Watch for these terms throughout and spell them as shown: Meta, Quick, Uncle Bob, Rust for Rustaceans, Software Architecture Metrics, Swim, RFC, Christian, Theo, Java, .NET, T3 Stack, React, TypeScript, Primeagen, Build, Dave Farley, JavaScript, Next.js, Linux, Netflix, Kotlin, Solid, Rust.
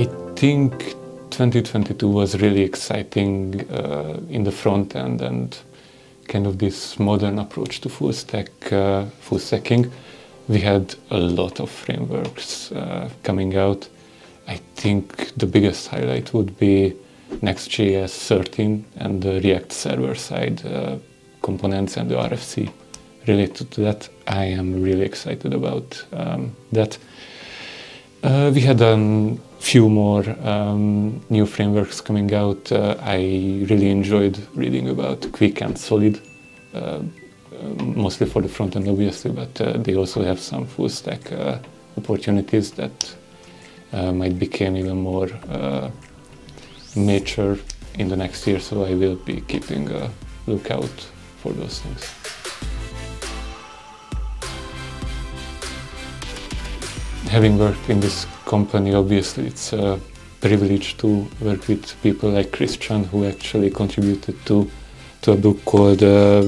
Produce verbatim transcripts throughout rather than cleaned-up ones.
I think twenty twenty-two was really exciting uh, in the front end and kind of this modern approach to full stack, uh, full stacking. We had a lot of frameworks uh, coming out. I think the biggest highlight would be Next.js thirteen and the React server-side uh, components and the R F C. Related to that, I am really excited about um, that. Uh, we had a um, few more um, new frameworks coming out. Uh, I really enjoyed reading about Quick and Solid, uh, mostly for the front end, obviously, but uh, they also have some full stack uh, opportunities that uh, might become even more uh, mature in the next year, so I will be keeping a lookout for those things. Having worked in this company, obviously it's a privilege to work with people like Christian, who actually contributed to to a book called uh,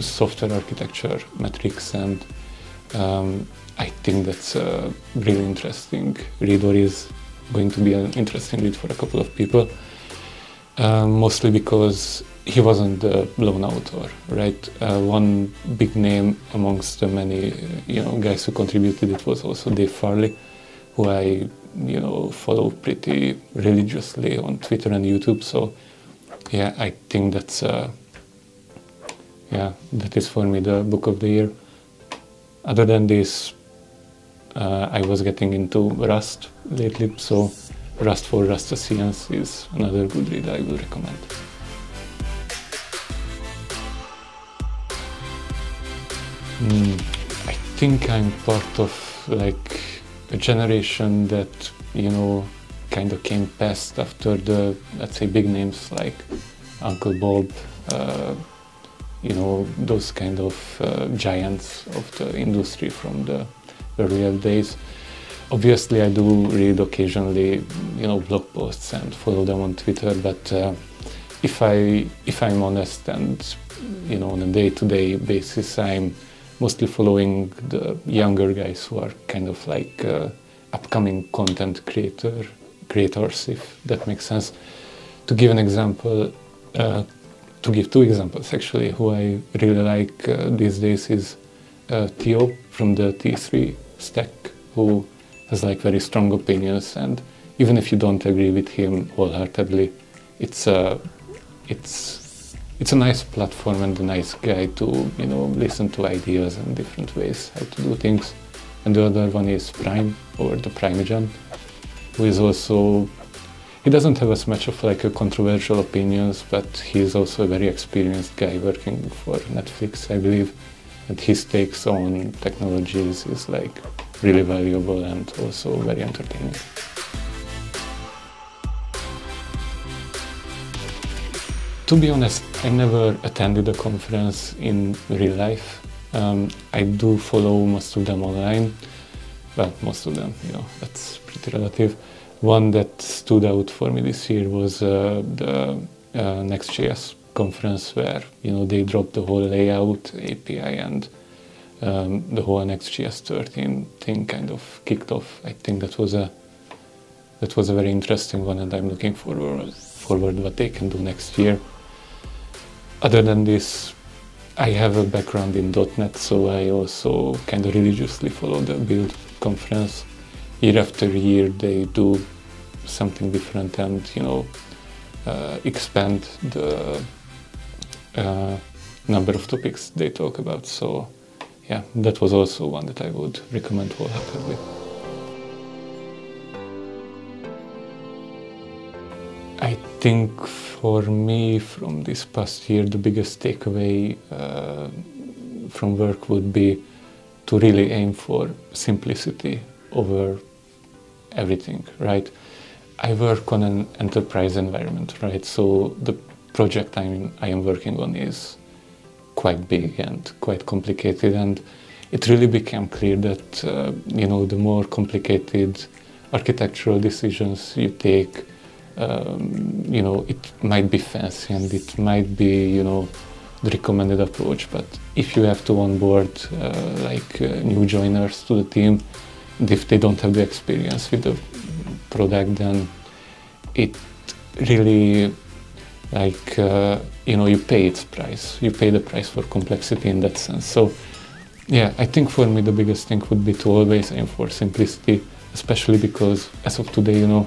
Software Architecture Metrics, and um, I think that's a really interesting read, or is going to be an interesting read for a couple of people, uh, mostly because he wasn't the lone author, right? Uh, one big name amongst the many, you know, guys who contributed it was also Dave Farley, who I, you know, follow pretty religiously on Twitter and YouTube. So, yeah, I think that's, uh, yeah, that is for me the book of the year. Other than this, uh, I was getting into Rust lately, so Rust for Rustaceans is another good read I would recommend. Mm, I think I'm part of like a generation that, you know, kind of came past after the, let's say, big names like Uncle Bob, uh, you know, those kind of uh, giants of the industry from the earlier days. Obviously, I do read occasionally, you know, blog posts and follow them on Twitter, but uh, if I if I'm honest and, you know, on a day-to-day basis, I'm mostly following the younger guys who are kind of like uh, upcoming content creator, creators, if that makes sense. To give an example, uh, to give two examples actually, who I really like uh, these days is uh, Theo from the T three Stack, who has like very strong opinions, and even if you don't agree with him wholeheartedly, it's uh, it's It's a nice platform and a nice guy to, you know, listen to ideas and different ways how to do things. And the other one is Prime, or the Primeagen, who is also, he doesn't have as much of like a controversial opinions, but he's also a very experienced guy working for Netflix, I believe. And his takes on technologies is like really valuable and also very entertaining. To be honest, I never attended a conference in real life. Um, I do follow most of them online, but well, most of them, you know, that's pretty relative. One that stood out for me this year was uh, the uh, Next.js conference, where, you know, they dropped the whole layout, A P I, and um, the whole Next.js thirteen thing kind of kicked off. I think that was a that was a very interesting one, and I'm looking forward forward what they can do next year. Other than this, I have a background in dot net, so I also kind of religiously follow the Build conference. Year after year they do something different and, you know, uh, expand the uh, number of topics they talk about. So yeah, that was also one that I would recommend wholeheartedly. I think for me from this past year the biggest takeaway uh, from work would be to really aim for simplicity over everything, right? I work on an enterprise environment, right? So the project I'm, I am working on is quite big and quite complicated, and it really became clear that, uh, you know, the more complicated architectural decisions you take, Um, you know, it might be fancy and it might be, you know, the recommended approach, but if you have to onboard uh, like uh, new joiners to the team, and if they don't have the experience with the product, then it really, like, uh, you know, you pay its price. You pay the price for complexity in that sense. So, yeah, I think for me the biggest thing would be to always aim for simplicity, especially because as of today, you know,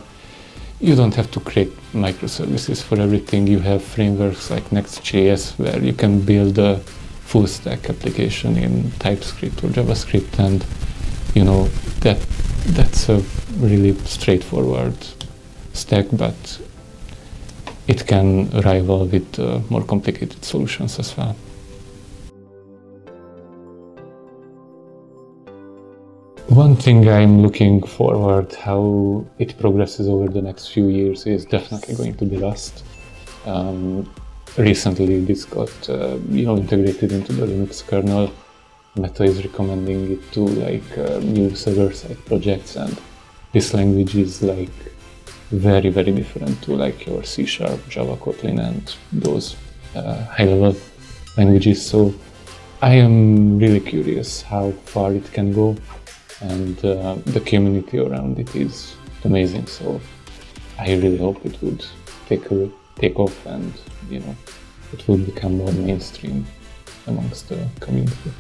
you don't have to create microservices for everything. You have frameworks like Next dot J S where you can build a full stack application in TypeScript or JavaScript, and you know that that's a really straightforward stack, but it can rival with uh, more complicated solutions as well. One thing I'm looking forward how it progresses over the next few years is definitely going to be Rust. Um, recently, this got uh, you know integrated into the Linux kernel. Meta is recommending it to like uh, new server-side projects, and this language is like very very different to like your C sharp, Java, Kotlin, and those uh, high-level languages. So I am really curious how far it can go. And uh, the community around it is amazing, so I really hope it would take a, take off, and you know, it would become more mainstream amongst the community.